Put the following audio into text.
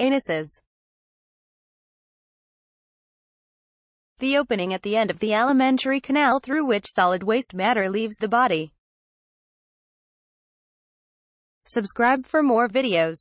anuses. The opening at the end of the alimentary canal through which solid waste matter leaves the body. Subscribe for more videos.